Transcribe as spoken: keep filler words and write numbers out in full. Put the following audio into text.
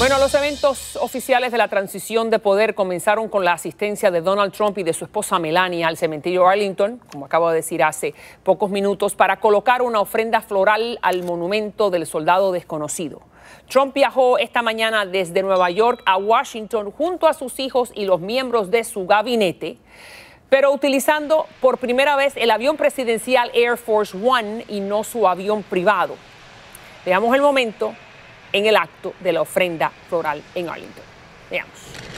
Bueno, los eventos oficiales de la transición de poder comenzaron con la asistencia de Donald Trump y de su esposa Melania al cementerio Arlington, como acabo de decir hace pocos minutos, para colocar una ofrenda floral al monumento del soldado desconocido. Trump viajó esta mañana desde Nueva York a Washington junto a sus hijos y los miembros de su gabinete, pero utilizando por primera vez el avión presidencial Air Force One y no su avión privado. Veamos el momento en el acto de la ofrenda floral en Arlington. Veamos.